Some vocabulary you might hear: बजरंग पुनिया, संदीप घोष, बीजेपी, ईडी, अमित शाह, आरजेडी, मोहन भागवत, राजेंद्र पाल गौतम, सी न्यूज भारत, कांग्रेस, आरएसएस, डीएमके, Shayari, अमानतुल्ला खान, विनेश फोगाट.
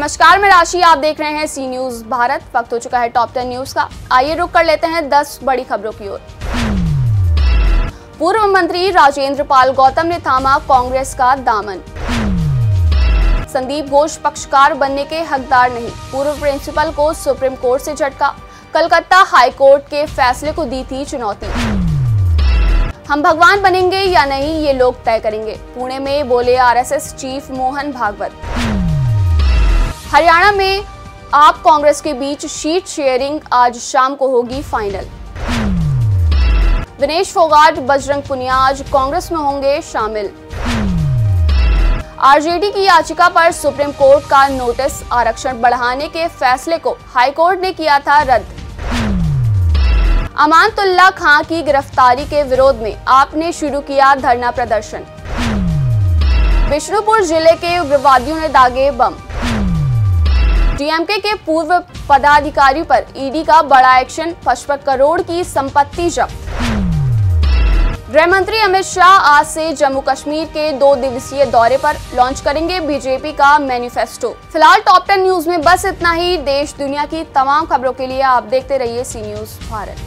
नमस्कार, मैं राशि, आप देख रहे हैं सी न्यूज भारत। वक्त हो चुका है टॉप 10 न्यूज का। आइए रुक कर लेते हैं 10 बड़ी खबरों की ओर। पूर्व मंत्री राजेंद्र पाल गौतम ने थामा कांग्रेस का दामन। संदीप घोष पक्षकार बनने के हकदार नहीं, पूर्व प्रिंसिपल को सुप्रीम कोर्ट से झटका, कलकत्ता हाई कोर्ट के फैसले को दी थी चुनौती। हम भगवान बनेंगे या नहीं ये लोग तय करेंगे, पुणे में बोले आरएसएस चीफ मोहन भागवत। हरियाणा में आप कांग्रेस के बीच सीट शेयरिंग आज शाम को होगी फाइनल। विनेश फोगाट, बजरंग पुनिया आज कांग्रेस में होंगे शामिल। आरजेडी की याचिका पर सुप्रीम कोर्ट का नोटिस, आरक्षण बढ़ाने के फैसले को हाईकोर्ट ने किया था रद्द। अमानतुल्ला खान की गिरफ्तारी के विरोध में आपने शुरू किया धरना प्रदर्शन। बिष्णुपुर जिले के उग्रवादियों ने दागे बम। डीएमके के पूर्व पदाधिकारी पर ईडी का बड़ा एक्शन, 55 करोड़ की संपत्ति जब्त। गृह मंत्री अमित शाह आज से जम्मू कश्मीर के 2 दिवसीय दौरे पर, लॉन्च करेंगे बीजेपी का मैनिफेस्टो। फिलहाल टॉप 10 न्यूज में बस इतना ही। देश दुनिया की तमाम खबरों के लिए आप देखते रहिए सी न्यूज भारत।